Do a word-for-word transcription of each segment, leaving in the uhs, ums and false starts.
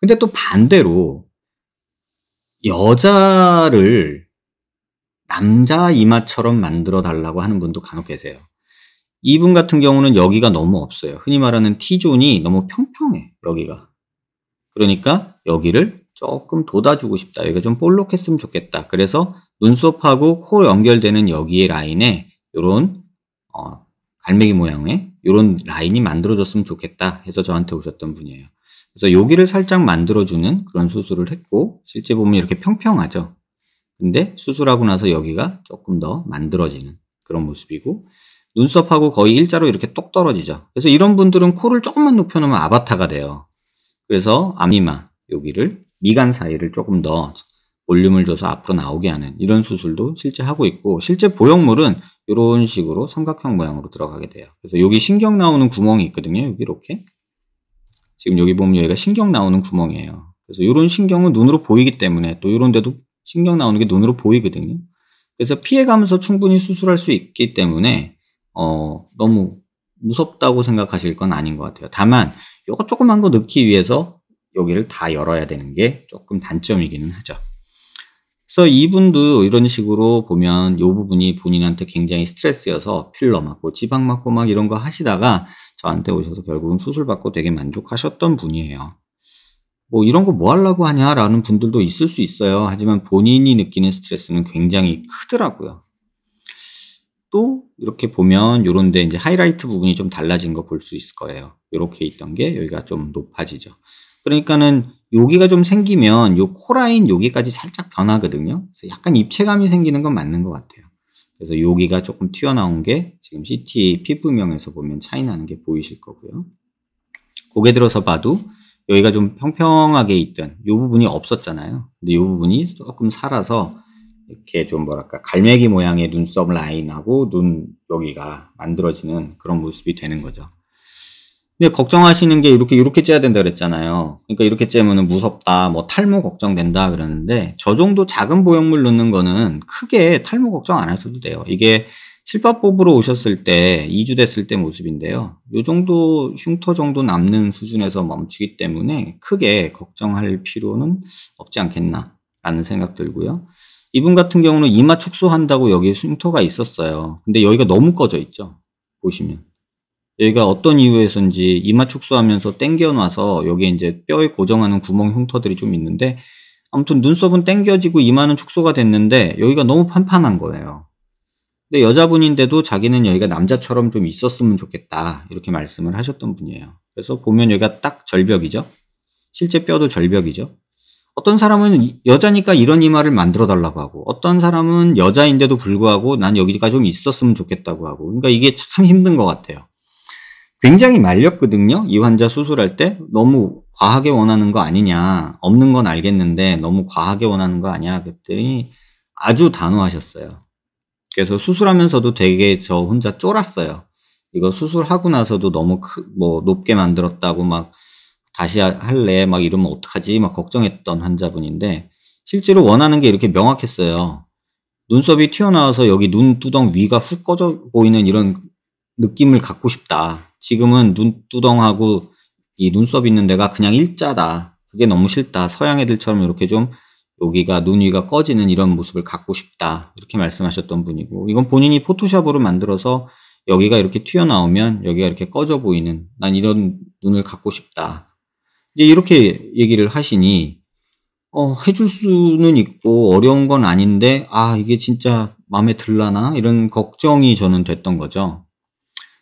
근데 또 반대로 여자를 남자 이마처럼 만들어 달라고 하는 분도 간혹 계세요. 이분 같은 경우는 여기가 너무 없어요. 흔히 말하는 T존이 너무 평평해, 여기가. 그러니까 여기를 조금 돋아주고 싶다. 여기가 좀 볼록했으면 좋겠다. 그래서 눈썹하고 코 연결되는 여기의 라인에 요런 어, 갈매기 모양의 요런 라인이 만들어졌으면 좋겠다 해서 저한테 오셨던 분이에요. 그래서 여기를 살짝 만들어주는 그런 수술을 했고, 실제 보면 이렇게 평평하죠. 근데 수술하고 나서 여기가 조금 더 만들어지는 그런 모습이고, 눈썹하고 거의 일자로 이렇게 똑 떨어지죠. 그래서 이런 분들은 코를 조금만 높여놓으면 아바타가 돼요. 그래서 앞니마 여기를, 미간 사이를 조금 더 볼륨을 줘서 앞으로 나오게 하는 이런 수술도 실제 하고 있고, 실제 보형물은 이런 식으로 삼각형 모양으로 들어가게 돼요. 그래서 여기 신경 나오는 구멍이 있거든요. 여기 이렇게 지금 여기 보면 여기가 신경 나오는 구멍이에요. 그래서 이런 신경은 눈으로 보이기 때문에, 또 이런 데도 신경 나오는 게 눈으로 보이거든요. 그래서 피해가면서 충분히 수술할 수 있기 때문에 어, 너무 무섭다고 생각하실 건 아닌 것 같아요. 다만 요거 조그만 거 넣기 위해서 여기를 다 열어야 되는 게 조금 단점이기는 하죠. 그래서 이분도 이런 식으로 보면 요 부분이 본인한테 굉장히 스트레스여서 필러 맞고 지방 맞고 막 이런 거 하시다가 저한테 오셔서 결국은 수술받고 되게 만족하셨던 분이에요. 뭐 이런 거 뭐 하려고 하냐라는 분들도 있을 수 있어요. 하지만 본인이 느끼는 스트레스는 굉장히 크더라고요. 또 이렇게 보면 요런데 이제 하이라이트 부분이 좀 달라진 거 볼 수 있을 거예요. 이렇게 있던 게 여기가 좀 높아지죠. 그러니까는 여기가 좀 생기면 요 코라인 여기까지 살짝 변하거든요. 그래서 약간 입체감이 생기는 건 맞는 것 같아요. 그래서 여기가 조금 튀어나온 게 지금 씨티 피부명에서 보면 차이 나는 게 보이실 거고요. 고개 들어서 봐도 여기가 좀 평평하게 있던 요 부분이 없었잖아요. 근데 요 부분이 조금 살아서 이렇게 좀 뭐랄까 갈매기 모양의 눈썹 라인하고 눈 여기가 만들어지는 그런 모습이 되는 거죠. 근데 걱정하시는 게 이렇게 이렇게 째야 된다 그랬잖아요. 그러니까 이렇게 째면은 무섭다, 뭐 탈모 걱정된다 그러는데, 저 정도 작은 보형물 넣는 거는 크게 탈모 걱정 안 하셔도 돼요. 이게 실밥 뽑으러 오셨을 때 이 주 됐을 때 모습인데요. 이 정도 흉터 정도 남는 수준에서 멈추기 때문에 크게 걱정할 필요는 없지 않겠나 라는 생각 들고요. 이분 같은 경우는 이마 축소한다고 여기에 흉터가 있었어요. 근데 여기가 너무 꺼져 있죠. 보시면 여기가 어떤 이유에서인지 이마 축소하면서 땡겨놔서 여기에 이제 뼈에 고정하는 구멍 흉터들이 좀 있는데, 아무튼 눈썹은 땡겨지고 이마는 축소가 됐는데 여기가 너무 판판한 거예요. 근데 여자분인데도 자기는 여기가 남자처럼 좀 있었으면 좋겠다 이렇게 말씀을 하셨던 분이에요. 그래서 보면 여기가 딱 절벽이죠. 실제 뼈도 절벽이죠. 어떤 사람은 여자니까 이런 이마를 만들어 달라고 하고, 어떤 사람은 여자인데도 불구하고 난 여기가 좀 있었으면 좋겠다고 하고, 그러니까 이게 참 힘든 것 같아요. 굉장히 말렸거든요. 이 환자 수술할 때 너무 과하게 원하는 거 아니냐, 없는 건 알겠는데 너무 과하게 원하는 거 아니야 그랬더니 아주 단호하셨어요. 그래서 수술하면서도 되게 저 혼자 쫄았어요. 이거 수술하고 나서도 너무 크, 뭐 높게 만들었다고 막 다시 할래 막 이러면 어떡하지 막 걱정했던 환자분인데, 실제로 원하는 게 이렇게 명확했어요. 눈썹이 튀어나와서 여기 눈두덩 위가 훅 꺼져 보이는 이런 느낌을 갖고 싶다. 지금은 눈두덩하고 이 눈썹 있는 데가 그냥 일자다. 그게 너무 싫다. 서양 애들처럼 이렇게 좀 여기가 눈 위가 꺼지는 이런 모습을 갖고 싶다 이렇게 말씀하셨던 분이고, 이건 본인이 포토샵으로 만들어서 여기가 이렇게 튀어나오면 여기가 이렇게 꺼져 보이는, 난 이런 눈을 갖고 싶다 이렇게 얘기를 하시니 어, 해줄 수는 있고 어려운 건 아닌데 아 이게 진짜 마음에 들라나 이런 걱정이 저는 됐던 거죠.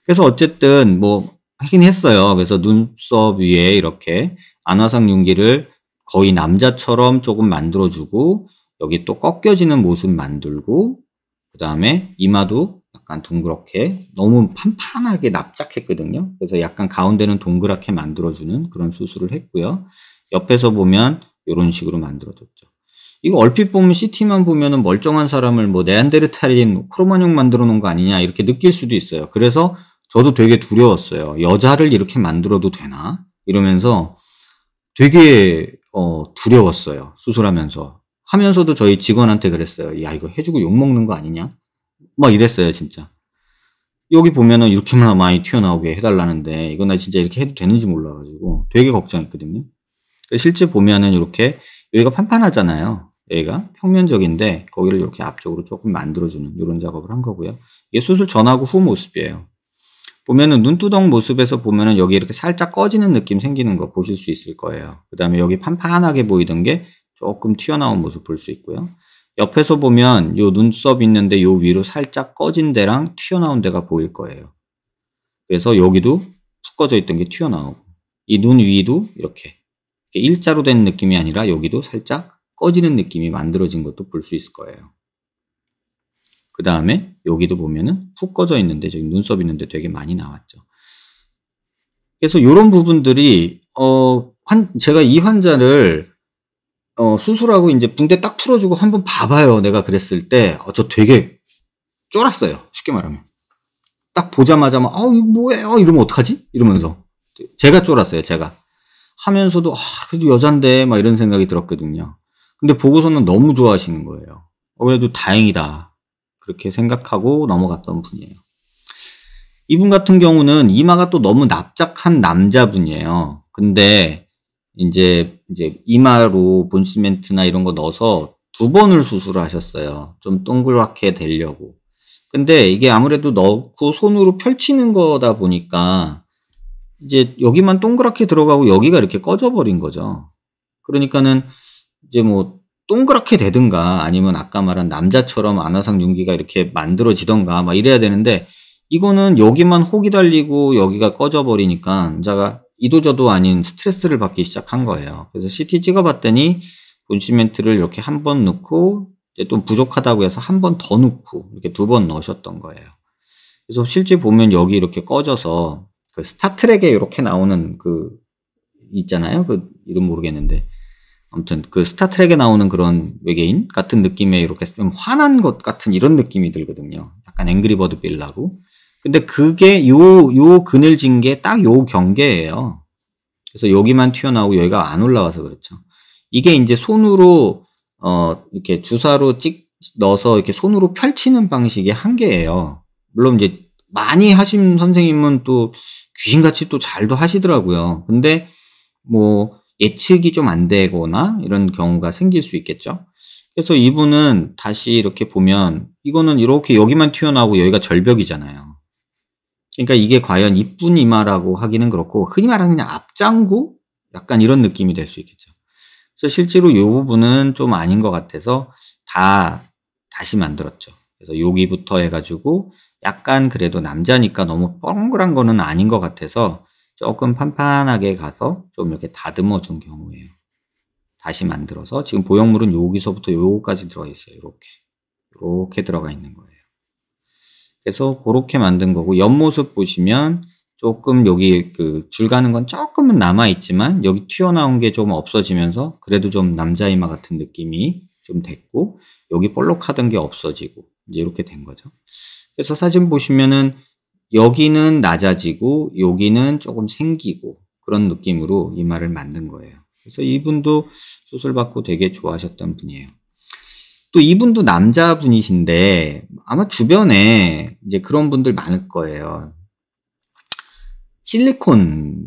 그래서 어쨌든 뭐 하긴 했어요. 그래서 눈썹 위에 이렇게 안와상융기를 거의 남자처럼 조금 만들어주고, 여기 또 꺾여지는 모습 만들고, 그 다음에 이마도 약간 동그랗게 너무 판판하게 납작했거든요. 그래서 약간 가운데는 동그랗게 만들어주는 그런 수술을 했고요. 옆에서 보면 이런 식으로 만들어줬죠. 이거 얼핏 보면 씨티만 보면은 멀쩡한 사람을 뭐 네안데르탈인 크로마뇽 만들어 놓은 거 아니냐 이렇게 느낄 수도 있어요. 그래서 저도 되게 두려웠어요. 여자를 이렇게 만들어도 되나 이러면서 되게 어, 두려웠어요. 수술하면서 하면서도 저희 직원한테 그랬어요. 야 이거 해주고 욕먹는 거 아니냐 막 이랬어요. 진짜 여기 보면은 이렇게만 많이 튀어나오게 해달라는데 이거 나 진짜 이렇게 해도 되는지 몰라가지고 되게 걱정했거든요. 실제 보면은 이렇게 여기가 판판하잖아요. 여기가 평면적인데 거기를 이렇게 앞쪽으로 조금 만들어주는 이런 작업을 한 거고요. 이게 수술 전하고 후 모습이에요. 보면은 눈두덩 모습에서 보면은 여기 이렇게 살짝 꺼지는 느낌 생기는 거 보실 수 있을 거예요. 그 다음에 여기 판판하게 보이던 게 조금 튀어나온 모습 볼 수 있고요. 옆에서 보면 요 눈썹 있는데 요 위로 살짝 꺼진 데랑 튀어나온 데가 보일 거예요. 그래서 여기도 푹 꺼져 있던 게 튀어나오고 이 눈 위도 이렇게, 이렇게 일자로 된 느낌이 아니라 여기도 살짝 꺼지는 느낌이 만들어진 것도 볼 수 있을 거예요. 그 다음에 여기도 보면은 푹 꺼져 있는데 저기 눈썹 있는데 되게 많이 나왔죠. 그래서 이런 부분들이 어, 환, 제가 이 환자를 어, 수술하고 이제 붕대 딱 풀어주고 한번 봐봐요. 내가 그랬을 때 어, 저 되게 쫄았어요. 쉽게 말하면 딱 보자마자 막 아우 이거 뭐예요? 이러면 어떡하지? 이러면서 제가 쫄았어요. 제가 하면서도 아 그래도 여잔데 막 이런 생각이 들었거든요. 근데 보고서는 너무 좋아하시는 거예요. 어, 그래도 다행이다. 그렇게 생각하고 넘어갔던 분이에요. 이분 같은 경우는 이마가 또 너무 납작한 남자분이에요. 근데 이제 이제 이마로 본시멘트나 이런 거 넣어서 두 번을 수술을 하셨어요. 좀 동그랗게 되려고. 근데 이게 아무래도 넣고 손으로 펼치는 거다 보니까 이제 여기만 동그랗게 들어가고 여기가 이렇게 꺼져버린 거죠. 그러니까는 이제 뭐 동그랗게 되든가 아니면 아까 말한 남자처럼 안와상 융기가 이렇게 만들어지던가 막 이래야 되는데 이거는 여기만 혹이 달리고 여기가 꺼져버리니까 환자가 이도저도 아닌 스트레스를 받기 시작한 거예요. 그래서 씨티 찍어봤더니 본시멘트를 이렇게 한 번 넣고 또 부족하다고 해서 한 번 더 넣고 이렇게 두 번 넣으셨던 거예요. 그래서 실제 보면 여기 이렇게 꺼져서 그 스타트랙에 이렇게 나오는 그 있잖아요. 그 이름 모르겠는데 아무튼 그 스타트랙에 나오는 그런 외계인 같은 느낌의 이렇게 좀 환한 것 같은 이런 느낌이 들거든요. 약간 앵그리버드 빌라고. 근데 그게 요, 요 그늘진 게 딱 요 경계예요. 그래서 여기만 튀어나오고 여기가 안 올라와서 그렇죠. 이게 이제 손으로 어 이렇게 주사로 찍 넣어서 이렇게 손으로 펼치는 방식의 한계예요. 물론 이제 많이 하신 선생님은 또 귀신같이 또 잘도 하시더라고요. 근데 뭐 예측이 좀 안 되거나 이런 경우가 생길 수 있겠죠. 그래서 이분은 다시 이렇게 보면 이거는 이렇게 여기만 튀어나오고 여기가 절벽이잖아요. 그러니까 이게 과연 이쁜 이마라고 하기는 그렇고 흔히 말하는 그냥 앞장구? 약간 이런 느낌이 될 수 있겠죠. 그래서 실제로 이 부분은 좀 아닌 것 같아서 다 다시 만들었죠. 그래서 여기부터 해가지고 약간 그래도 남자니까 너무 뻥그란 거는 아닌 것 같아서 조금 판판하게 가서 좀 이렇게 다듬어 준 경우예요. 다시 만들어서 지금 보형물은 여기서부터 여기까지 들어있어요. 이렇게 이렇게 들어가 있는 거예요. 그래서 그렇게 만든 거고 옆모습 보시면 조금 여기 그 줄 가는 건 조금은 남아있지만 여기 튀어나온 게 좀 없어지면서 그래도 좀 남자 이마 같은 느낌이 좀 됐고 여기 볼록하던 게 없어지고 이제 이렇게 된 거죠. 그래서 사진 보시면은 여기는 낮아지고 여기는 조금 생기고 그런 느낌으로 이마를 만든 거예요. 그래서 이분도 수술받고 되게 좋아하셨던 분이에요. 또 이분도 남자분이신데 아마 주변에 이제 그런 분들 많을 거예요. 실리콘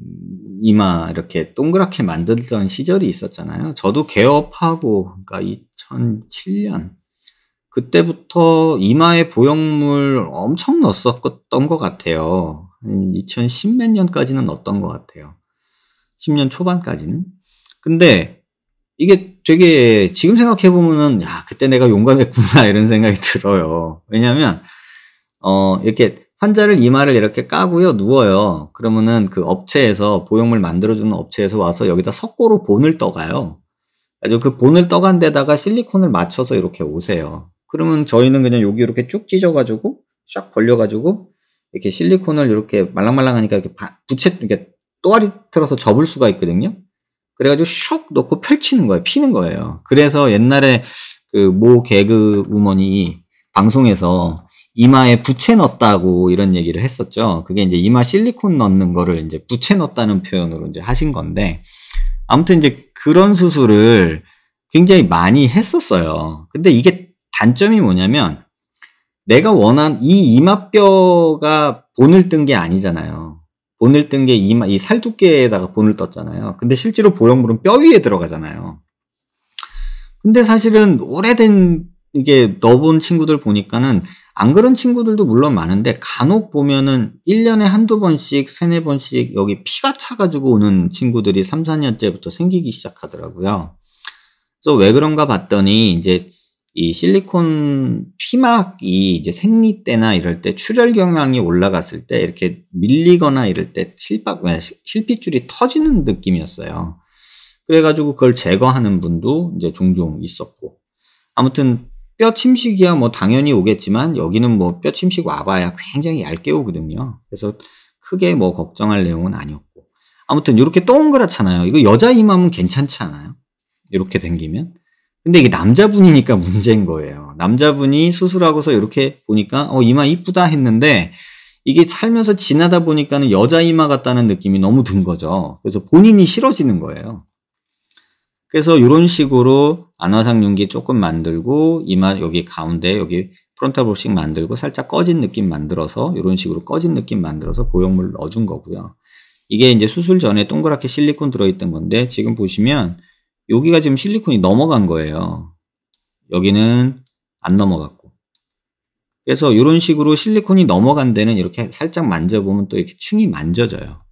이마 이렇게 동그랗게 만들던 시절이 있었잖아요. 저도 개업하고 그러니까 이천칠 년 그때부터 이마에 보형물 엄청 넣었었던 것 같아요. 이천십 몇 년까지는 넣었던 것 같아요. 십 년 초반까지는. 근데 이게 되게 지금 생각해보면은 야 그때 내가 용감했구나 이런 생각이 들어요. 왜냐하면 어 이렇게 환자를 이마를 이렇게 까고요 누워요. 그러면은 그 업체에서 보형물 만들어주는 업체에서 와서 여기다 석고로 본을 떠가요. 아주 그 본을 떠간 데다가 실리콘을 맞춰서 이렇게 오세요. 그러면 저희는 그냥 여기 이렇게 쭉 찢어가지고 쫙 벌려가지고 이렇게 실리콘을 이렇게 말랑말랑하니까 이렇게 부채 이렇게 또아리 틀어서 접을 수가 있거든요. 그래가지고 슉 넣고 펼치는 거예요. 피는 거예요. 그래서 옛날에 그 모 개그 우먼이 방송에서 이마에 부채 넣었다고 이런 얘기를 했었죠. 그게 이제 이마 실리콘 넣는 거를 이제 부채 넣었다는 표현으로 이제 하신 건데 아무튼 이제 그런 수술을 굉장히 많이 했었어요. 근데 이게 단점이 뭐냐면 내가 원한 이 이마뼈가 본을 뜬 게 아니잖아요. 본을 뜬 게 이마, 이 살두께에다가 본을 떴잖아요. 근데 실제로 보형물은 뼈 위에 들어가잖아요. 근데 사실은 오래된 이게 넣어본 친구들 보니까는 안 그런 친구들도 물론 많은데 간혹 보면은 일 년에 한두 번씩, 세네 번씩 여기 피가 차가지고 오는 친구들이 삼, 사 년째부터 생기기 시작하더라고요. 그래서 왜 그런가 봤더니 이제 이 실리콘 피막이 이제 생리 때나 이럴 때 출혈 경향이 올라갔을 때 이렇게 밀리거나 이럴 때 실박, 실핏줄이 터지는 느낌이었어요. 그래가지고 그걸 제거하는 분도 이제 종종 있었고. 아무튼 뼈 침식이야 뭐 당연히 오겠지만 여기는 뭐 뼈 침식 와봐야 굉장히 얇게 오거든요. 그래서 크게 뭐 걱정할 내용은 아니었고. 아무튼 이렇게 동그랗잖아요. 이거 여자 이마면 괜찮지 않아요? 이렇게 생기면. 근데 이게 남자분이니까 문제인 거예요. 남자분이 수술하고서 이렇게 보니까 어 이마 이쁘다 했는데 이게 살면서 지나다 보니까는 여자 이마 같다는 느낌이 너무 든 거죠. 그래서 본인이 싫어지는 거예요. 그래서 이런 식으로 안와상융기 조금 만들고 이마 여기 가운데 여기 프론탈 볼식 만들고 살짝 꺼진 느낌 만들어서 이런 식으로 꺼진 느낌 만들어서 보형물 넣어준 거고요. 이게 이제 수술 전에 동그랗게 실리콘 들어있던 건데 지금 보시면 여기가 지금 실리콘이 넘어간 거예요. 여기는 안 넘어갔고. 그래서 이런 식으로 실리콘이 넘어간 데는 이렇게 살짝 만져보면 또 이렇게 층이 만져져요.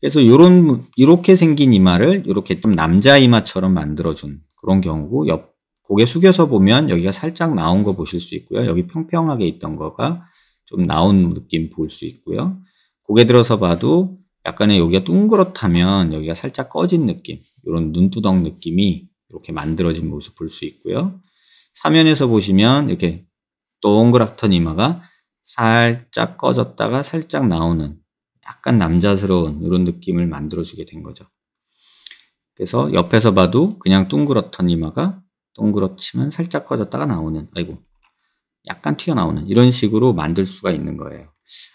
그래서 요런 이렇게 생긴 이마를 이렇게 좀 남자 이마처럼 만들어준 그런 경우고, 옆 고개 숙여서 보면 여기가 살짝 나온 거 보실 수 있고요. 여기 평평하게 있던 거가 좀 나온 느낌 볼 수 있고요. 고개 들어서 봐도 약간의 여기가 둥그렇다면 여기가 살짝 꺼진 느낌, 이런 눈두덩 느낌이 이렇게 만들어진 모습 볼 수 있고요. 사면에서 보시면 이렇게 동그랗던 이마가 살짝 꺼졌다가 살짝 나오는 약간 남자스러운 이런 느낌을 만들어주게 된 거죠. 그래서 옆에서 봐도 그냥 둥그렇던 이마가 동그랗지만 살짝 꺼졌다가 나오는, 아이고 약간 튀어나오는 이런 식으로 만들 수가 있는 거예요.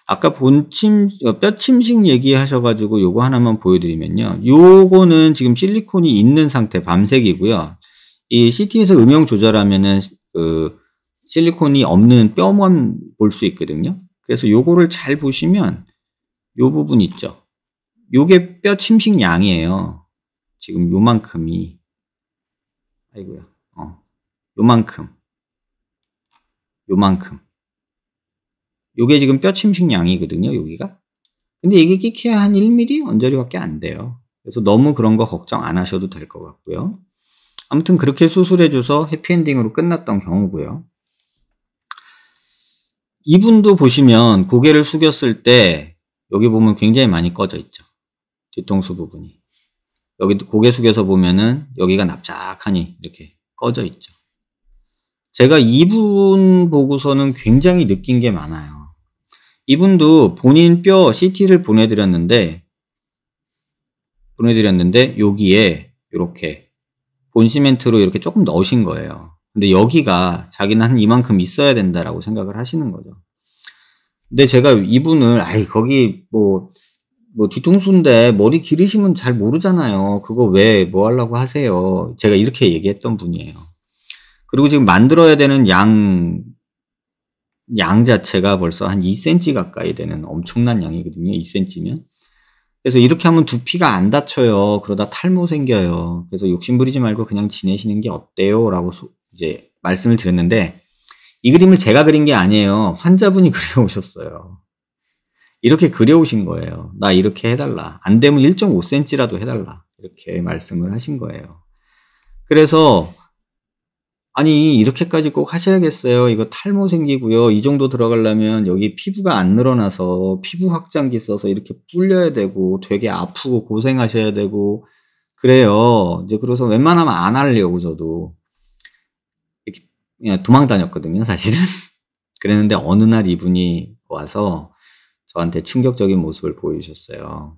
아까 본 침, 뼈 침식 얘기하셔가지고 요거 하나만 보여드리면요. 요거는 지금 실리콘이 있는 상태 밤색이고요. 이 씨티에서 음영 조절하면은 그 실리콘이 없는 뼈만 볼 수 있거든요. 그래서 요거를 잘 보시면 요 부분 있죠. 요게 뼈 침식 양이에요. 지금 요만큼이, 아이고야, 어, 요만큼, 요만큼. 요게 지금 뼈 침식 양이거든요, 여기가. 근데 이게 끼켜야 한 일 밀리미터 언저리밖에 안 돼요. 그래서 너무 그런 거 걱정 안 하셔도 될 것 같고요. 아무튼 그렇게 수술해줘서 해피엔딩으로 끝났던 경우고요. 이분도 보시면 고개를 숙였을 때 여기 보면 굉장히 많이 꺼져 있죠. 뒤통수 부분이. 여기 고개 숙여서 보면은 여기가 납작하니 이렇게 꺼져 있죠. 제가 이분 보고서는 굉장히 느낀 게 많아요. 이분도 본인 뼈 씨티를 보내드렸는데, 보내드렸는데, 여기에 이렇게 본 시멘트로 이렇게 조금 넣으신 거예요. 근데 여기가 자기는 한 이만큼 있어야 된다라고 생각을 하시는 거죠. 근데 제가 이분을, 아이, 거기, 뭐, 뭐, 뒤통수인데 머리 기르시면 잘 모르잖아요. 그거 왜, 뭐 하려고 하세요. 제가 이렇게 얘기했던 분이에요. 그리고 지금 만들어야 되는 양, 양 자체가 벌써 한 이 센티미터 가까이 되는 엄청난 양이거든요. 이 센티미터면. 그래서 이렇게 하면 두피가 안 다쳐요. 그러다 탈모 생겨요. 그래서 욕심 부리지 말고 그냥 지내시는 게 어때요? 라고 소, 이제 말씀을 드렸는데, 이 그림을 제가 그린 게 아니에요. 환자분이 그려오셨어요. 이렇게 그려오신 거예요. 나 이렇게 해달라. 안 되면 일 점 오 센티미터라도 해달라. 이렇게 말씀을 하신 거예요. 그래서 아니 이렇게까지 꼭 하셔야겠어요. 이거 탈모 생기고요. 이 정도 들어가려면 여기 피부가 안 늘어나서 피부 확장기 써서 이렇게 불려야 되고 되게 아프고 고생하셔야 되고 그래요. 이제 그래서 웬만하면 안 하려고 저도 그냥 도망 다녔거든요, 사실은. 그랬는데 어느 날 이분이 와서 저한테 충격적인 모습을 보여주셨어요.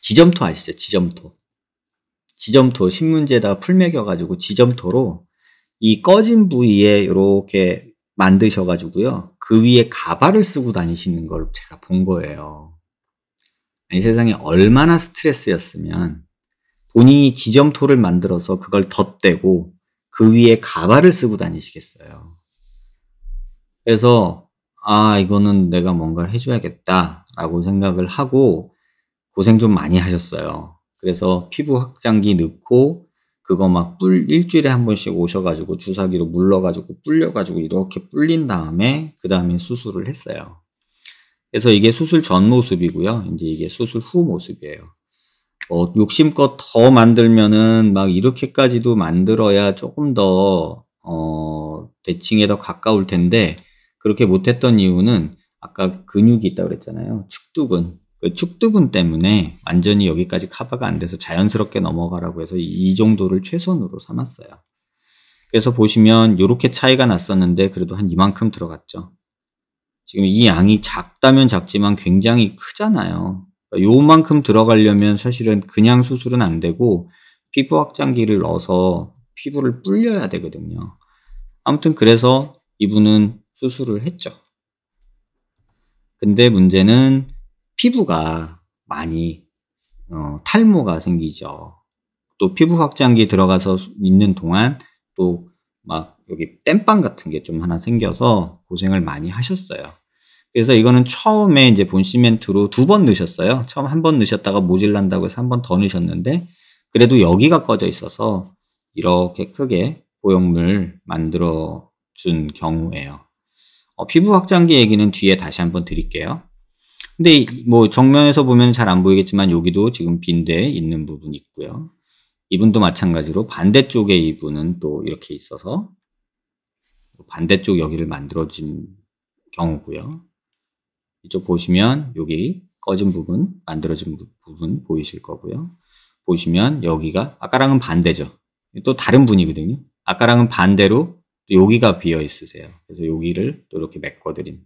지점토 아시죠? 지점토. 지점토 신문지에다가 풀 매겨가지고 지점토로 이 꺼진 부위에 이렇게 만드셔가지고요. 그 위에 가발을 쓰고 다니시는 걸 제가 본 거예요. 아니, 세상에 얼마나 스트레스였으면 본인이 지점토를 만들어서 그걸 덧대고 그 위에 가발을 쓰고 다니시겠어요. 그래서 아 이거는 내가 뭔가를 해줘야겠다 라고 생각을 하고 고생 좀 많이 하셨어요. 그래서 피부 확장기 넣고 그거 막 뿔 일주일에 한 번씩 오셔가지고 주사기로 물러가지고 뿔려가지고 이렇게 뿔린 다음에 그 다음에 수술을 했어요. 그래서 이게 수술 전 모습이고요. 이제 이게 수술 후 모습이에요. 어, 욕심껏 더 만들면은 막 이렇게까지도 만들어야 조금 더 어, 대칭에 더 가까울 텐데 그렇게 못했던 이유는 아까 근육이 있다고 그랬잖아요. 측두근. 그 측두근 때문에 완전히 여기까지 커버가 안 돼서 자연스럽게 넘어가라고 해서 이 정도를 최선으로 삼았어요. 그래서 보시면 이렇게 차이가 났었는데 그래도 한 이만큼 들어갔죠. 지금 이 양이 작다면 작지만 굉장히 크잖아요. 요만큼 들어가려면 사실은 그냥 수술은 안 되고 피부 확장기를 넣어서 피부를 불려야 되거든요. 아무튼 그래서 이분은 수술을 했죠. 근데 문제는 피부가 많이 어, 탈모가 생기죠. 또 피부 확장기 들어가서 있는 동안 또 막 여기 땜빵 같은 게 좀 하나 생겨서 고생을 많이 하셨어요. 그래서 이거는 처음에 이제 본 시멘트로 두 번 넣으셨어요. 처음 한 번 넣으셨다가 모질란다고 해서 한 번 더 넣으셨는데 그래도 여기가 꺼져 있어서 이렇게 크게 보형물 만들어 준 경우예요. 어, 피부 확장기 얘기는 뒤에 다시 한번 드릴게요. 근데 뭐 정면에서 보면 잘 안 보이겠지만 여기도 지금 빈대 있는 부분 있고요. 이분도 마찬가지로 반대쪽에 이분은 또 이렇게 있어서 반대쪽 여기를 만들어준 경우고요. 이쪽 보시면 여기 꺼진 부분, 만들어진 부분 보이실 거고요. 보시면 여기가 아까랑은 반대죠. 또 다른 분이거든요. 아까랑은 반대로 여기가 비어 있으세요. 그래서 여기를 또 이렇게 메꿔드린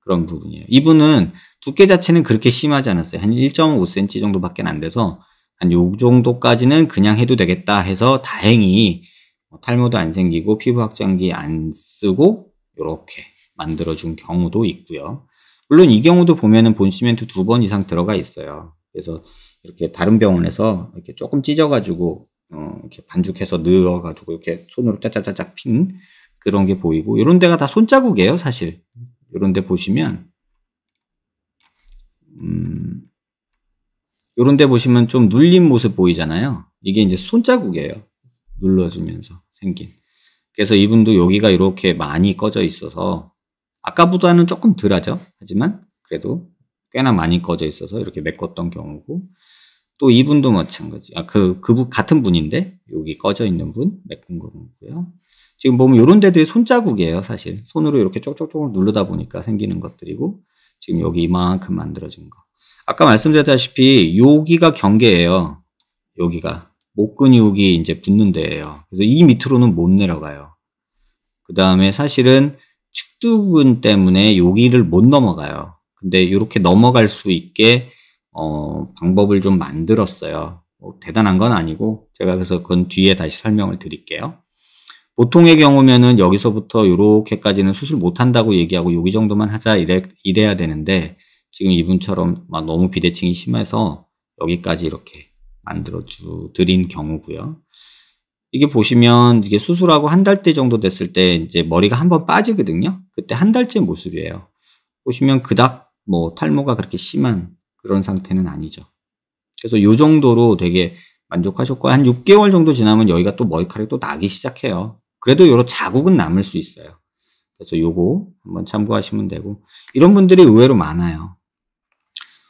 그런 부분이에요. 이분은 두께 자체는 그렇게 심하지 않았어요. 한 일 점 오 센티미터 정도밖에 안 돼서 한 요 정도까지는 그냥 해도 되겠다 해서 다행히 탈모도 안 생기고 피부 확장기 안 쓰고 이렇게 만들어준 경우도 있고요. 물론 이 경우도 보면은 본 시멘트 두 번 이상 들어가 있어요. 그래서 이렇게 다른 병원에서 이렇게 조금 찢어가지고 어 이렇게 반죽해서 넣어가지고 이렇게 손으로 짜짜짜짝 핀 그런 게 보이고 이런 데가 다 손자국이에요, 사실. 이런 데 보시면 음, 이런 데 보시면 좀 눌린 모습 보이잖아요. 이게 이제 손자국이에요. 눌러주면서 생긴. 그래서 이분도 여기가 이렇게 많이 꺼져 있어서 아까보다는 조금 덜하죠. 하지만 그래도 꽤나 많이 꺼져 있어서 이렇게 메꿨던 경우고 또 이분도 마찬가지. 아, 그, 그 같은 분인데 여기 꺼져 있는 분 메꾼 거고요. 지금 보면 이런 데들이 손자국이에요, 사실. 손으로 이렇게 쪽쪽쪽을 누르다 보니까 생기는 것들이고 지금 여기 이만큼 만들어진 거. 아까 말씀드렸다시피 여기가 경계예요. 여기가 목 근육이 이제 붙는 데예요. 그래서 이 밑으로는 못 내려가요. 그 다음에 사실은 측두근 때문에 여기를 못 넘어가요. 근데 이렇게 넘어갈 수 있게 어, 방법을 좀 만들었어요. 뭐 대단한 건 아니고 제가 그래서 그건 뒤에 다시 설명을 드릴게요. 보통의 경우면은 여기서부터 이렇게까지는 수술 못한다고 얘기하고 여기 정도만 하자 이래, 이래야 되는데 지금 이분처럼 막 너무 비대칭이 심해서 여기까지 이렇게 만들어주 드린 경우고요. 이게 보시면 이게 수술하고 한 달째 정도 됐을 때 이제 머리가 한번 빠지거든요. 그때 한 달째 모습이에요. 보시면 그닥 뭐 탈모가 그렇게 심한 그런 상태는 아니죠. 그래서 이 정도로 되게 만족하셨고 한 육 개월 정도 지나면 여기가 또 머리카락이 또 나기 시작해요. 그래도 요런 자국은 남을 수 있어요. 그래서 요거 한번 참고하시면 되고 이런 분들이 의외로 많아요.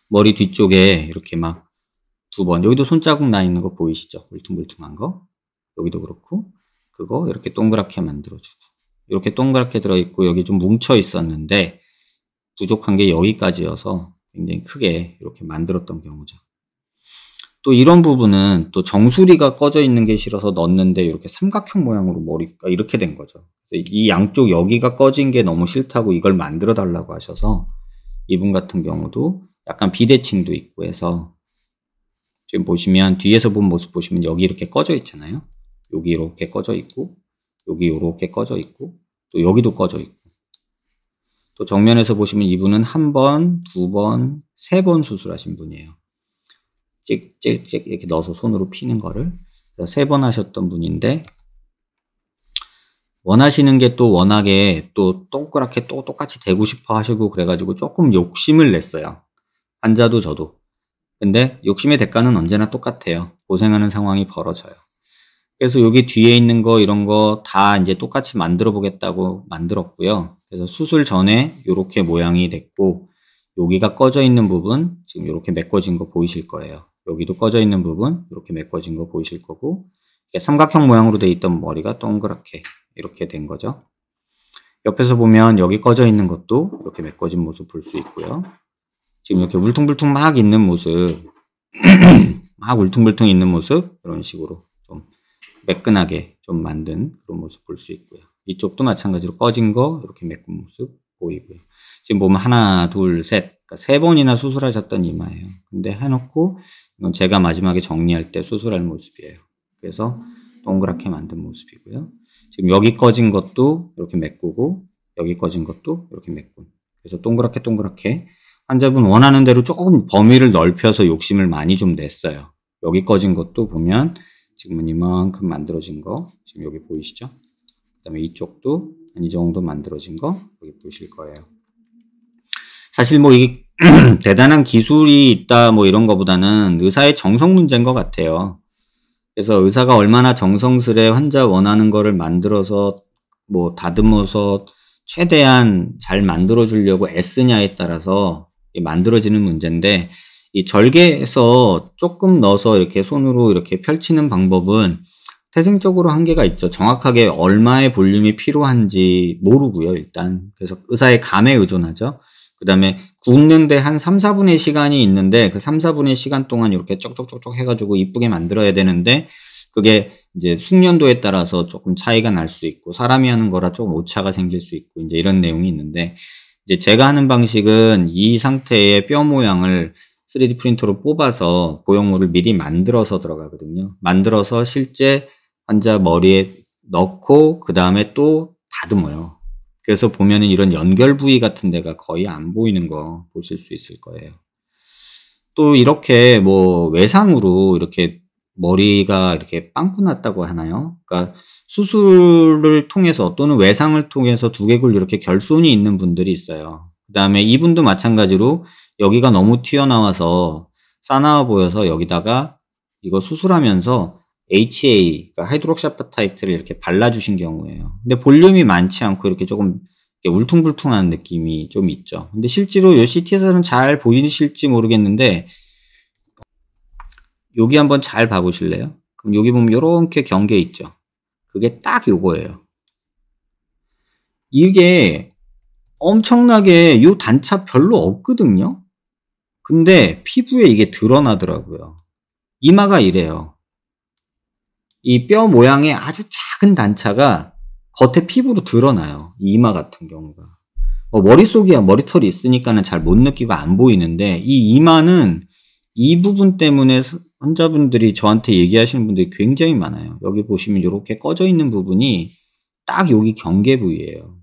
머리 뒤쪽에 이렇게 막 두 번 여기도 손자국 나 있는 거 보이시죠? 울퉁불퉁한 거 여기도 그렇고 그거 이렇게 동그랗게 만들어주고 이렇게 동그랗게 들어있고 여기 좀 뭉쳐 있었는데 부족한 게 여기까지여서 굉장히 크게 이렇게 만들었던 경우죠. 또 이런 부분은 또 정수리가 꺼져 있는 게 싫어서 넣었는데 이렇게 삼각형 모양으로 머리가 이렇게 된 거죠. 이 양쪽 여기가 꺼진 게 너무 싫다고 이걸 만들어 달라고 하셔서 이분 같은 경우도 약간 비대칭도 있고 해서 지금 보시면 뒤에서 본 모습 보시면 여기 이렇게 꺼져 있잖아요. 여기 이렇게 꺼져 있고 여기 이렇게 꺼져 있고 또 여기도 꺼져 있고 또 정면에서 보시면 이분은 한 번, 두 번, 세 번 수술하신 분이에요. 찍찍찍 이렇게 넣어서 손으로 피는 거를 세 번 하셨던 분인데 원하시는 게 또 워낙에 또 동그랗게 또 똑같이 되고 싶어 하시고 그래가지고 조금 욕심을 냈어요. 환자도 저도. 근데 욕심의 대가는 언제나 똑같아요. 고생하는 상황이 벌어져요. 그래서 여기 뒤에 있는 거 이런 거 다 이제 똑같이 만들어 보겠다고 만들었고요. 그래서 수술 전에 이렇게 모양이 됐고, 여기가 꺼져 있는 부분 지금 이렇게 메꿔진 거 보이실 거예요. 여기도 꺼져 있는 부분 이렇게 메꿔진 거 보이실 거고, 이렇게 삼각형 모양으로 돼 있던 머리가 동그랗게 이렇게 된 거죠. 옆에서 보면 여기 꺼져 있는 것도 이렇게 메꿔진 모습 볼 수 있고요. 지금 이렇게 울퉁불퉁 막 있는 모습 막 울퉁불퉁 있는 모습 이런 식으로 좀 매끈하게 좀 만든 그런 모습 볼 수 있고요. 이쪽도 마찬가지로 꺼진 거 이렇게 메꾼 모습 보이고요. 지금 보면 하나, 둘, 셋, 그러니까 세 번이나 수술하셨던 이마예요. 근데 해놓고 이건 제가 마지막에 정리할 때 수술할 모습이에요. 그래서 동그랗게 만든 모습이고요. 지금 여기 꺼진 것도 이렇게 메꾸고, 여기 꺼진 것도 이렇게 메꾼. 그래서 동그랗게 동그랗게 환자분 원하는 대로 조금 범위를 넓혀서 욕심을 많이 좀 냈어요. 여기 꺼진 것도 보면 지금은 이만큼 만들어진 거 지금 여기 보이시죠? 그 다음에 이쪽도 한 이 정도 만들어진 거 여기 보실 거예요. 사실 뭐 이게 대단한 기술이 있다 뭐 이런 거보다는 의사의 정성 문제인 것 같아요. 그래서 의사가 얼마나 정성스레 환자 원하는 거를 만들어서 뭐 다듬어서 최대한 잘 만들어 주려고 애쓰냐에 따라서 만들어지는 문제인데, 이 절개에서 조금 넣어서 이렇게 손으로 이렇게 펼치는 방법은 태생적으로 한계가 있죠. 정확하게 얼마의 볼륨이 필요한지 모르고요, 일단. 그래서 의사의 감에 의존하죠. 그 다음에 굽는데 한 삼, 사분의 시간이 있는데, 그 삼, 사분의 시간 동안 이렇게 쪽쪽쪽쪽 해가지고 이쁘게 만들어야 되는데, 그게 이제 숙련도에 따라서 조금 차이가 날 수 있고, 사람이 하는 거라 조금 오차가 생길 수 있고, 이제 이런 내용이 있는데, 이제 제가 하는 방식은 이 상태의 뼈 모양을 쓰리디 프린터로 뽑아서 보형물을 미리 만들어서 들어가거든요. 만들어서 실제 환자 머리에 넣고 그 다음에 또 다듬어요. 그래서 보면은 이런 연결 부위 같은 데가 거의 안 보이는 거 보실 수 있을 거예요. 또 이렇게 뭐 외상으로 이렇게 머리가 이렇게 빵꾸 났다고 하나요? 그러니까 수술을 통해서 또는 외상을 통해서 두개골 이렇게 결손이 있는 분들이 있어요. 그 다음에 이분도 마찬가지로 여기가 너무 튀어나와서 싸나워 보여서 여기다가 이거 수술하면서 에이치에이, 그러니까 하이드록시아파타이트를 이렇게 발라주신 경우예요. 근데 볼륨이 많지 않고 이렇게 조금 이렇게 울퉁불퉁한 느낌이 좀 있죠. 근데 실제로 이 씨티에서는 잘 보이실지 모르겠는데, 여기 한번 잘 봐보실래요? 그럼 여기 보면 이렇게 경계 있죠. 그게 딱 요거예요. 이게 엄청나게 요 단차 별로 없거든요. 근데 피부에 이게 드러나더라고요. 이마가 이래요. 이 뼈 모양의 아주 작은 단차가 겉에 피부로 드러나요. 이마 같은 경우가. 어, 머릿속이야 머리털이 있으니까는 잘 못 느끼고 안 보이는데, 이 이마는 이 부분 때문에 환자분들이 저한테 얘기하시는 분들이 굉장히 많아요. 여기 보시면 이렇게 꺼져 있는 부분이 딱 여기 경계 부위예요.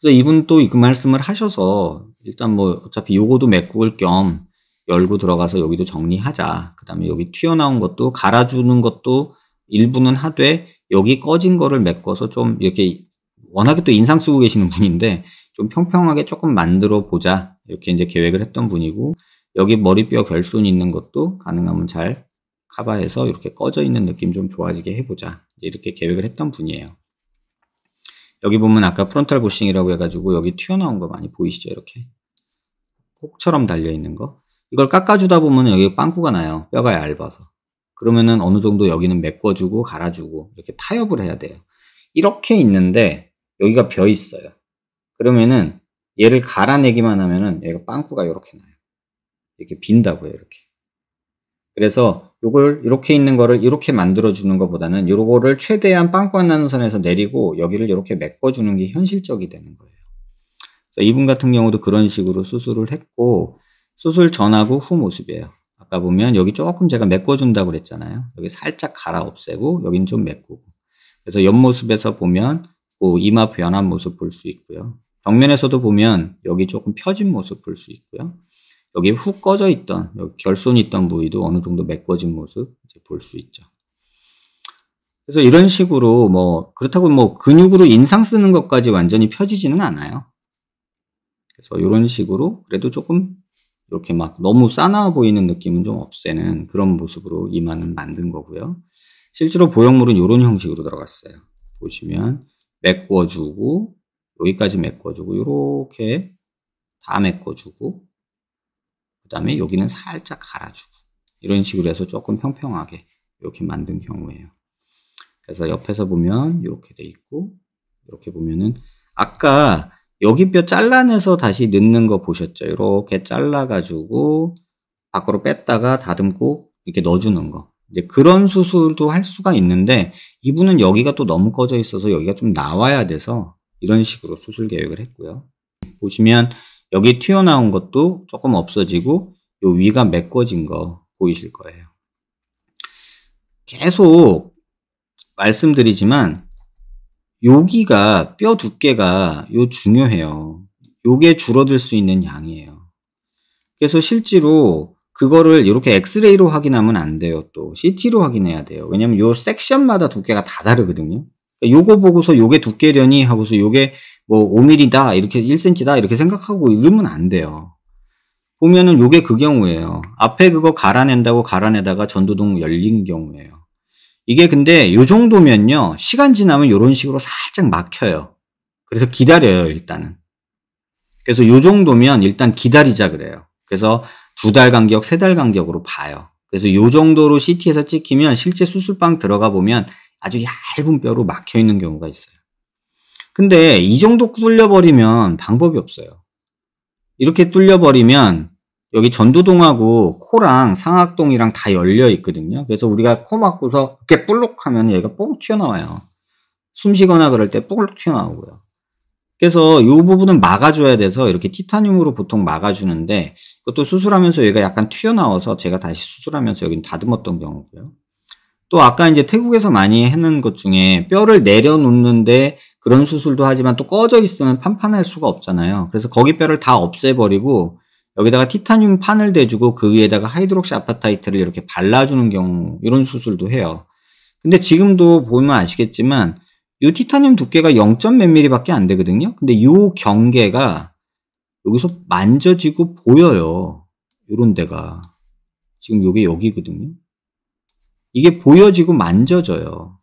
그래서 이분 또 그 말씀을 하셔서 일단 뭐 어차피 요거도 메꿀 겸 열고 들어가서 여기도 정리하자. 그 다음에 여기 튀어나온 것도 갈아주는 것도 일부는 하되, 여기 꺼진 거를 메꿔서 좀 이렇게 워낙에 또 인상 쓰고 계시는 분인데 좀 평평하게 조금 만들어 보자, 이렇게 이제 계획을 했던 분이고, 여기 머리뼈 결손 있는 것도 가능하면 잘 커버해서 이렇게 꺼져 있는 느낌 좀 좋아지게 해보자, 이렇게 계획을 했던 분이에요. 여기 보면 아까 프론탈 부싱이라고 해가지고 여기 튀어나온 거 많이 보이시죠? 이렇게 혹처럼 달려있는 거, 이걸 깎아주다 보면 여기 빵꾸가 나요. 뼈가 얇아서. 그러면은 어느 정도 여기는 메꿔주고 갈아주고 이렇게 타협을 해야 돼요. 이렇게 있는데 여기가 벼 있어요. 그러면은 얘를 갈아내기만 하면은 얘가 빵꾸가 이렇게 나요. 이렇게 빈다고요, 이렇게. 그래서 요걸 이렇게 있는 거를 이렇게 만들어 주는 것보다는 요거를 최대한 빵꾸 안 나는 선에서 내리고 여기를 이렇게 메꿔 주는 게 현실적이 되는 거예요. 그래서 이분 같은 경우도 그런 식으로 수술을 했고, 수술 전하고 후 모습이에요. 아까 보면 여기 조금 제가 메꿔준다고 그랬잖아요. 여기 살짝 갈아 없애고 여기는 좀 메꾸고. 그래서 옆모습에서 보면 뭐 이마 변한 모습 볼 수 있고요. 벽면에서도 보면 여기 조금 펴진 모습 볼 수 있고요. 여기 훅 꺼져 있던, 여기 결손이 있던 부위도 어느 정도 메꿔진 모습 볼 수 있죠. 그래서 이런 식으로 뭐 그렇다고 뭐 근육으로 인상 쓰는 것까지 완전히 펴지지는 않아요. 그래서 이런 식으로 그래도 조금 이렇게 막 너무 싸나워 보이는 느낌은 좀 없애는 그런 모습으로 이마는 만든 거고요. 실제로 보형물은 이런 형식으로 들어갔어요. 보시면 메꿔주고 여기까지 메꿔주고 이렇게 다 메꿔주고 그 다음에 여기는 살짝 갈아주고 이런 식으로 해서 조금 평평하게 이렇게 만든 경우예요. 그래서 옆에서 보면 이렇게 돼 있고 이렇게 보면은 아까 여기 뼈 잘라내서 다시 넣는 거 보셨죠? 이렇게 잘라가지고 밖으로 뺐다가 다듬고 이렇게 넣어주는 거. 이제 그런 수술도 할 수가 있는데 이분은 여기가 또 너무 꺼져 있어서 여기가 좀 나와야 돼서 이런 식으로 수술 계획을 했고요. 보시면 여기 튀어나온 것도 조금 없어지고 요 위가 메꿔진 거 보이실 거예요. 계속 말씀드리지만 여기가 뼈 두께가 요 중요해요. 요게 줄어들 수 있는 양이에요. 그래서 실제로 그거를 이렇게 엑스레이로 확인하면 안 돼요. 또 씨티로 확인해야 돼요. 왜냐면 요 섹션마다 두께가 다 다르거든요. 그러니까 요거 보고서 요게 두께려니 하고서 요게 뭐 오 밀리미터다 이렇게 일 센티미터다 이렇게 생각하고 이러면 안 돼요. 보면은 요게 그 경우예요. 앞에 그거 갈아낸다고 갈아내다가 전두동 열린 경우예요. 이게 근데 요 정도면요 시간 지나면 요런 식으로 살짝 막혀요. 그래서 기다려요. 일단은 그래서 요 정도면 일단 기다리자 그래요. 그래서 두 달 간격 세 달 간격으로 봐요. 그래서 요 정도로 씨티에서 찍히면 실제 수술방 들어가 보면 아주 얇은 뼈로 막혀 있는 경우가 있어요. 근데 이 정도 뚫려버리면 방법이 없어요. 이렇게 뚫려버리면 여기 전두동하고 코랑 상악동이랑 다 열려 있거든요. 그래서 우리가 코 막고서 이렇게 볼록 하면 얘가 뽕 튀어나와요. 숨 쉬거나 그럴 때 볼록 튀어나오고요. 그래서 이 부분은 막아줘야 돼서 이렇게 티타늄으로 보통 막아주는데 그것도 수술하면서 얘가 약간 튀어나와서 제가 다시 수술하면서 여긴 다듬었던 경우고요. 또 아까 이제 태국에서 많이 하는 것 중에 뼈를 내려놓는데 그런 수술도 하지만 또 꺼져 있으면 판판할 수가 없잖아요. 그래서 거기 뼈를 다 없애버리고 여기다가 티타늄 판을 대주고 그 위에다가 하이드록시 아파타이트를 이렇게 발라주는 경우 이런 수술도 해요. 근데 지금도 보면 아시겠지만 이 티타늄 두께가 영 점 몇 밀리미터 밖에 안 되거든요. 근데 이 경계가 여기서 만져지고 보여요. 이런 데가 지금 요게 여기거든요. 이게 보여지고 만져져요.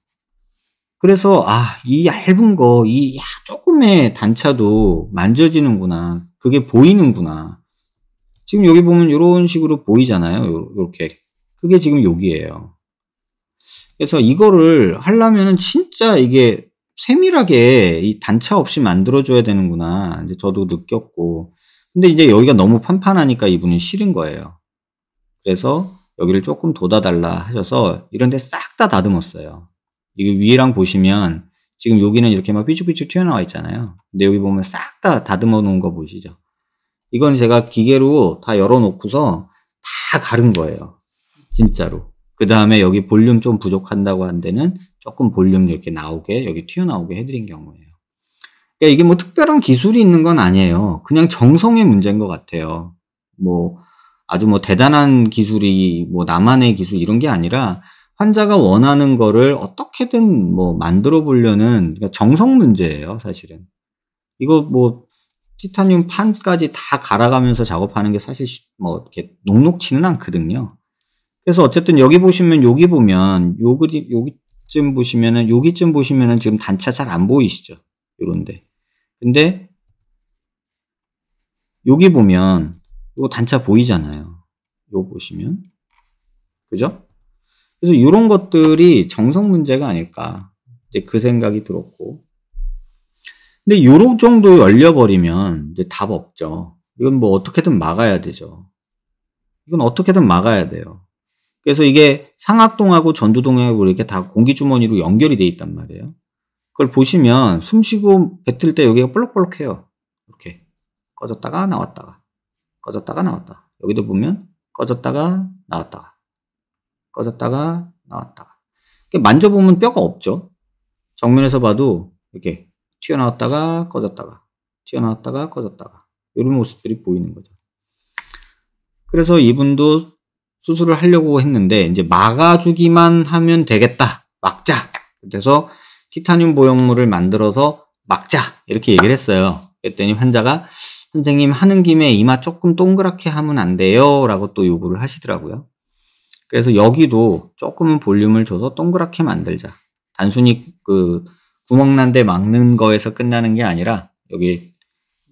그래서 아, 이 얇은 거, 이 야, 조금의 단차도 만져지는구나. 그게 보이는구나. 지금 여기 보면 이런 식으로 보이잖아요. 이렇게 그게 지금 여기예요. 그래서 이거를 하려면은 진짜 이게 세밀하게 이 단차 없이 만들어줘야 되는구나. 이제 저도 느꼈고. 근데 이제 여기가 너무 판판하니까 이분은 싫은 거예요. 그래서 여기를 조금 돋아달라 하셔서 이런데 싹 다 다듬었어요. 이 위랑 보시면 지금 여기는 이렇게 막 삐죽삐죽 튀어나와 있잖아요. 근데 여기 보면 싹 다 다듬어 놓은 거 보시죠. 이건 제가 기계로 다 열어놓고서 다 가른 거예요. 진짜로. 그 다음에 여기 볼륨 좀 부족한다고 한 데는 조금 볼륨 이렇게 나오게 여기 튀어나오게 해드린 경우예요. 그러니까 이게 뭐 특별한 기술이 있는 건 아니에요. 그냥 정성의 문제인 것 같아요. 뭐 아주 뭐 대단한 기술이 뭐 나만의 기술 이런 게 아니라 환자가 원하는 거를 어떻게든 뭐 만들어 보려는 그러니까 정성 문제예요. 사실은. 이거 뭐 티타늄 판까지 다 갈아가면서 작업하는 게 사실 뭐 이렇게 녹록치는 않거든요. 그래서 어쨌든 여기 보시면 여기 보면 요기 여기쯤 보시면은 여기쯤 보시면은 지금 단차 잘 안 보이시죠? 요런데. 근데 여기 보면 요거 단차 보이잖아요. 요거 보시면 그죠? 그래서 요런 것들이 정성 문제가 아닐까 이제 그 생각이 들었고. 근데 요런 정도 열려버리면 이제 답 없죠. 이건 뭐 어떻게든 막아야 되죠. 이건 어떻게든 막아야 돼요. 그래서 이게 상악동하고 전두동하고 이렇게 다 공기주머니로 연결이 돼 있단 말이에요. 그걸 보시면 숨쉬고 뱉을 때 여기가 볼록볼록해요. 이렇게 꺼졌다가 나왔다가 꺼졌다가 나왔다가 여기도 보면 꺼졌다가 나왔다가 꺼졌다가 나왔다가 만져보면 뼈가 없죠. 정면에서 봐도 이렇게 튀어나왔다가 꺼졌다가 튀어나왔다가 꺼졌다가 이런 모습들이 보이는 거죠. 그래서 이분도 수술을 하려고 했는데 이제 막아주기만 하면 되겠다. 막자. 그래서 티타늄 보형물을 만들어서 막자. 이렇게 얘기를 했어요. 그랬더니 환자가 선생님 하는 김에 이마 조금 동그랗게 하면 안 돼요 라고 또 요구를 하시더라고요. 그래서 여기도 조금은 볼륨을 줘서 동그랗게 만들자. 단순히 그 구멍난 데 막는 거에서 끝나는 게 아니라 여기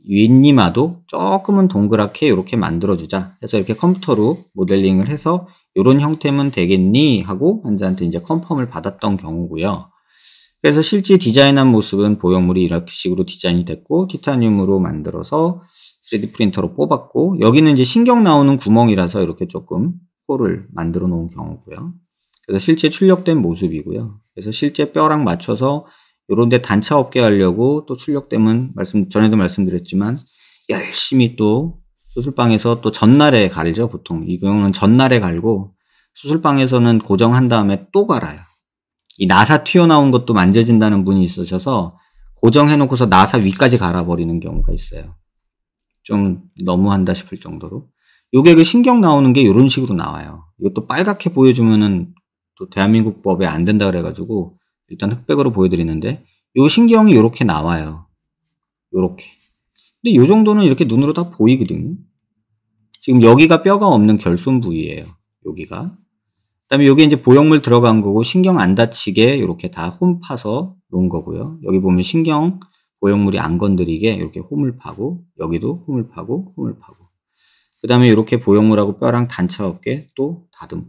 윗니마도 조금은 동그랗게 이렇게 만들어주자. 해서 이렇게 컴퓨터로 모델링을 해서 이런 형태면 되겠니? 하고 환자한테 이제 컨펌을 받았던 경우고요. 그래서 실제 디자인한 모습은 보형물이 이렇게 식으로 디자인이 됐고 티타늄으로 만들어서 쓰리디 프린터로 뽑았고 여기는 이제 신경 나오는 구멍이라서 이렇게 조금 코를 만들어 놓은 경우고요. 그래서 실제 출력된 모습이고요. 그래서 실제 뼈랑 맞춰서 이런 데 단차 없게 하려고 또 출력되면 말씀 전에도 말씀드렸지만 열심히 또 수술방에서 또 전날에 갈죠. 보통 이 경우는 전날에 갈고 수술방에서는 고정한 다음에 또 갈아요. 이 나사 튀어나온 것도 만져진다는 분이 있으셔서 고정해놓고서 나사 위까지 갈아버리는 경우가 있어요. 좀 너무한다 싶을 정도로. 요게 그 신경 나오는 게 이런 식으로 나와요. 이것도 빨갛게 보여주면은 또 대한민국 법에 안 된다 그래가지고 일단 흑백으로 보여드리는데 요 신경이 이렇게 나와요. 요렇게. 근데 요 정도는 이렇게 눈으로 다 보이거든요. 지금 여기가 뼈가 없는 결손 부위예요. 여기가. 그다음에 요게 이제 보형물 들어간 거고 신경 안 다치게 이렇게 다 홈 파서 놓은 거고요. 여기 보면 신경 보형물이 안 건드리게 이렇게 홈을 파고 여기도 홈을 파고 홈을 파고. 그 다음에 이렇게 보형물하고 뼈랑 단차 없게 또 다듬고.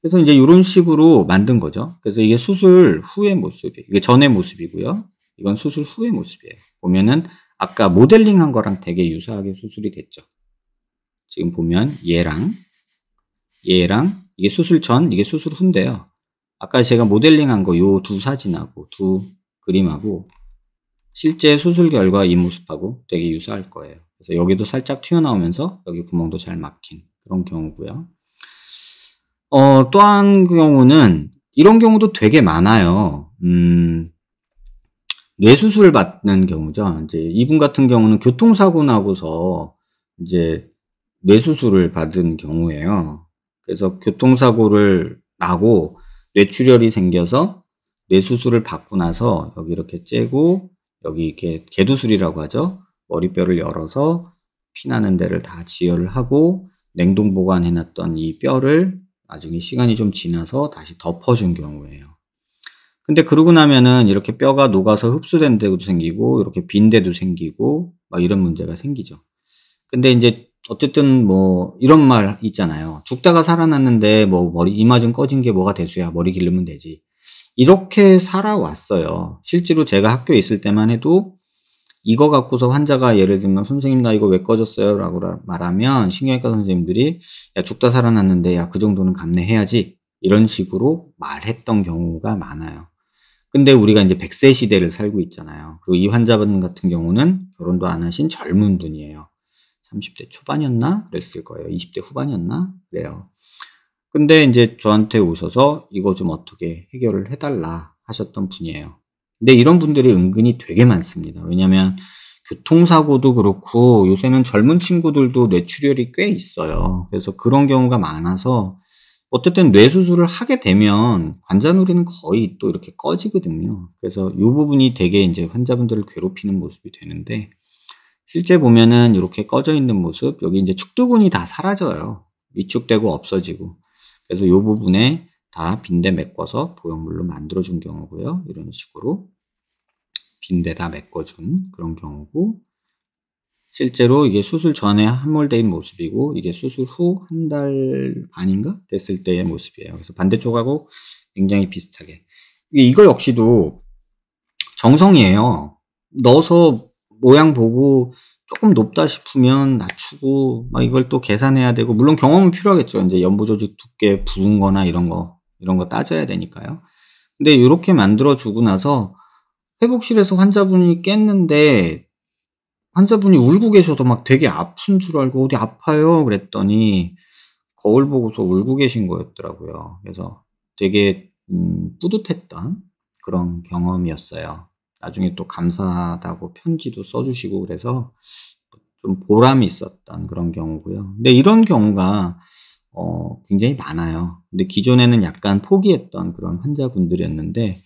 그래서 이제 이런 식으로 만든 거죠. 그래서 이게 수술 후의 모습이에요. 이게 전의 모습이고요. 이건 수술 후의 모습이에요. 보면은 아까 모델링 한 거랑 되게 유사하게 수술이 됐죠. 지금 보면 얘랑 얘랑 이게 수술 전, 이게 수술 후인데요. 아까 제가 모델링 한 거 요 두 사진하고 두 그림하고 실제 수술 결과 이 모습하고 되게 유사할 거예요. 그래서 여기도 살짝 튀어나오면서 여기 구멍도 잘 막힌 그런 경우고요. 어, 또 한 경우는 이런 경우도 되게 많아요. 음, 뇌수술 받는 경우죠. 이제 이분 같은 경우는 교통사고 나고서 이제 뇌수술을 받은 경우예요. 그래서 교통사고를 나고 뇌출혈이 생겨서 뇌수술을 받고 나서 여기 이렇게 째고 여기 이렇게 개두술이라고 하죠. 머리뼈를 열어서 피나는 데를 다 지혈을 하고 냉동 보관해놨던 이 뼈를 나중에 시간이 좀 지나서 다시 덮어준 경우예요. 근데 그러고 나면은 이렇게 뼈가 녹아서 흡수된 데도 생기고 이렇게 빈 데도 생기고 막 이런 문제가 생기죠. 근데 이제 어쨌든 뭐 이런 말 있잖아요. 죽다가 살아났는데 뭐 머리 이마 좀 꺼진 게 뭐가 대수야. 머리 기르면 되지. 이렇게 살아왔어요. 실제로 제가 학교에 있을 때만 해도 이거 갖고서 환자가 예를 들면 선생님 나 이거 왜 꺼졌어요? 라고 말하면 신경외과 선생님들이 야 죽다 살아났는데 야 그 정도는 감내해야지 이런 식으로 말했던 경우가 많아요. 근데 우리가 이제 백세 시대를 살고 있잖아요. 그리고 이 환자분 같은 경우는 결혼도 안 하신 젊은 분이에요. 삼십 대 초반이었나? 그랬을 거예요. 이십 대 후반이었나? 그래요. 근데 이제 저한테 오셔서 이거 좀 어떻게 해결을 해달라 하셨던 분이에요. 근데 이런 분들이 은근히 되게 많습니다. 왜냐면 교통사고도 그렇고 요새는 젊은 친구들도 뇌출혈이 꽤 있어요. 그래서 그런 경우가 많아서 어쨌든 뇌수술을 하게 되면 관자놀이는 거의 또 이렇게 꺼지거든요. 그래서 이 부분이 되게 이제 환자분들을 괴롭히는 모습이 되는데 실제 보면은 이렇게 꺼져 있는 모습 여기 이제 축두근이 다 사라져요. 위축되고 없어지고. 그래서 이 부분에 다 빈대 메꿔서 보형물로 만들어준 경우고요. 이런 식으로 빈대 다 메꿔준 그런 경우고 실제로 이게 수술 전에 함몰된 모습이고 이게 수술 후 한 달 반인가 됐을 때의 모습이에요. 그래서 반대쪽하고 굉장히 비슷하게 이거 역시도 정성이에요. 넣어서 모양 보고 조금 높다 싶으면 낮추고 막 이걸 또 계산해야 되고 물론 경험은 필요하겠죠. 이제 연부 조직 두께 부은 거나 이런 거 이런 거 따져야 되니까요. 근데 이렇게 만들어 주고 나서 회복실에서 환자분이 깼는데 환자분이 울고 계셔서 막 되게 아픈 줄 알고 어디 아파요 그랬더니 거울 보고서 울고 계신 거였더라고요. 그래서 되게 음, 뿌듯했던 그런 경험이었어요. 나중에 또 감사하다고 편지도 써주시고 그래서 좀 보람이 있었던 그런 경우고요. 근데 이런 경우가 어 굉장히 많아요. 근데 기존에는 약간 포기했던 그런 환자분들이었는데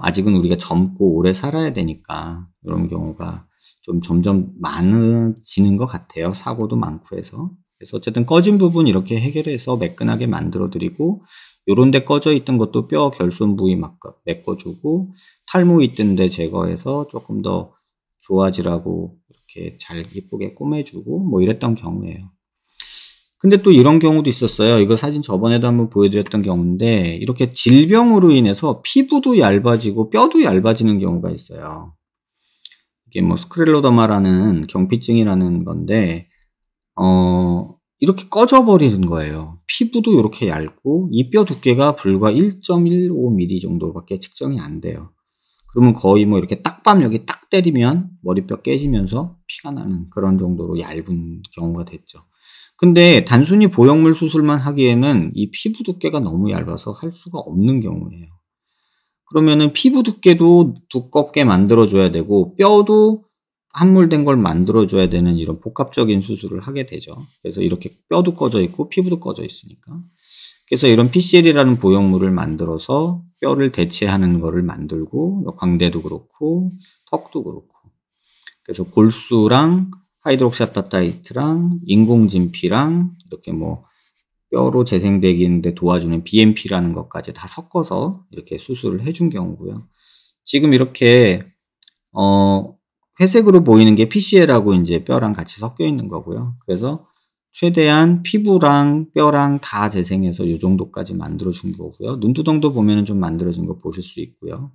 아직은 우리가 젊고 오래 살아야 되니까 이런 경우가 좀 점점 많아지는 것 같아요. 사고도 많고 해서. 그래서 어쨌든 꺼진 부분 이렇게 해결해서 매끈하게 만들어 드리고, 요런 데 꺼져 있던 것도 뼈 결손 부위 막 메꿔주고, 탈모 있던 데 제거해서 조금 더 좋아지라고 이렇게 잘 예쁘게 꿰매주고 뭐 이랬던 경우예요. 근데 또 이런 경우도 있었어요. 이거 사진 저번에도 한번 보여드렸던 경우인데, 이렇게 질병으로 인해서 피부도 얇아지고 뼈도 얇아지는 경우가 있어요. 이게 뭐 스크렐로더마라는 경피증이라는 건데, 어, 이렇게 꺼져버리는 거예요. 피부도 이렇게 얇고 이 뼈 두께가 불과 일 점 일오 밀리미터 정도밖에 측정이 안 돼요. 그러면 거의 뭐 이렇게 딱밤 여기 딱 때리면 머리뼈 깨지면서 피가 나는 그런 정도로 얇은 경우가 됐죠. 근데 단순히 보형물 수술만 하기에는 이 피부 두께가 너무 얇아서 할 수가 없는 경우예요. 그러면은 피부 두께도 두껍게 만들어줘야 되고 뼈도 함몰된 걸 만들어줘야 되는 이런 복합적인 수술을 하게 되죠. 그래서 이렇게 뼈도 꺼져 있고 피부도 꺼져 있으니까. 그래서 이런 피씨엘이라는 보형물을 만들어서 뼈를 대체하는 거를 만들고, 광대도 그렇고 턱도 그렇고. 그래서 골수랑 하이드록시아파타이트랑 인공진피랑 이렇게 뭐 뼈로 재생되기는데 도와주는 비엠피라는 것까지 다 섞어서 이렇게 수술을 해준 경우고요. 지금 이렇게 어 회색으로 보이는 게 피씨엘하고 이제 뼈랑 같이 섞여 있는 거고요. 그래서 최대한 피부랑 뼈랑 다 재생해서 이 정도까지 만들어 준 거고요. 눈두덩도 보면은 좀 만들어진 거 보실 수 있고요.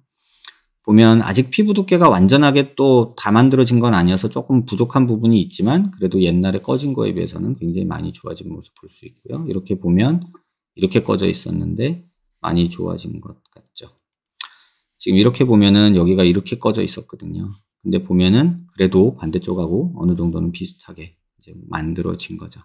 보면 아직 피부 두께가 완전하게 또 다 만들어진 건 아니어서 조금 부족한 부분이 있지만, 그래도 옛날에 꺼진 거에 비해서는 굉장히 많이 좋아진 모습 볼 수 있고요. 이렇게 보면 이렇게 꺼져 있었는데 많이 좋아진 것 같죠. 지금 이렇게 보면은 여기가 이렇게 꺼져 있었거든요. 근데 보면은 그래도 반대쪽하고 어느 정도는 비슷하게 이제 만들어진 거죠.